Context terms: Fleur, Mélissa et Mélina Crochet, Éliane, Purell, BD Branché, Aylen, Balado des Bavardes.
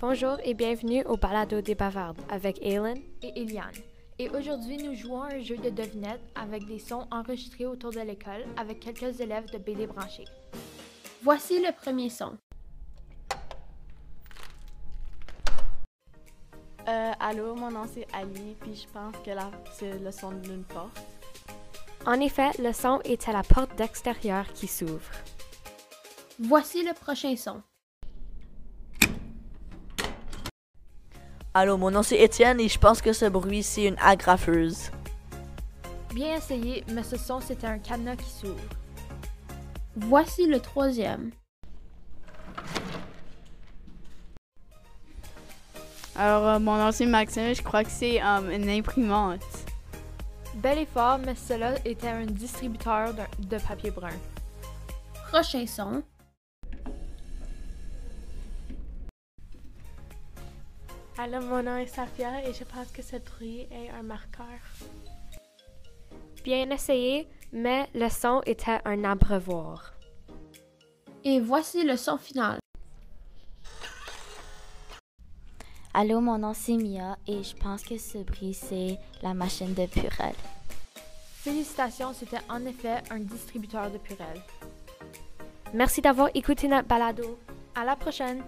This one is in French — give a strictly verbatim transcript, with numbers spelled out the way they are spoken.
Bonjour et bienvenue au Balado des Bavardes avec Aylin et Eliane. Et aujourd'hui, nous jouons à un jeu de devinettes avec des sons enregistrés autour de l'école avec quelques élèves de B D Branché. Voici le premier son. Euh, allô, mon nom c'est Ali, puis je pense que c'est le son d'une porte. En effet, le son est à la porte d'extérieur qui s'ouvre. Voici le prochain son. Allô, mon nom c'est Étienne et je pense que ce bruit, c'est une agrafeuse. Bien essayé, mais ce son, c'était un cadenas qui s'ouvre. Voici le troisième. Alors, euh, mon nom c'est Maxime, je crois que c'est um, une imprimante. Bel effort, mais cela était un distributeur de, de papier brun. Prochain son. Allô, mon nom est Safia et je pense que ce bruit est un marqueur. Bien essayé, mais le son était un abreuvoir. Et voici le son final. Allô, mon nom c'est Mia et je pense que ce bruit c'est la machine de Purell. Félicitations, c'était en effet un distributeur de Purell. Merci d'avoir écouté notre balado. À la prochaine!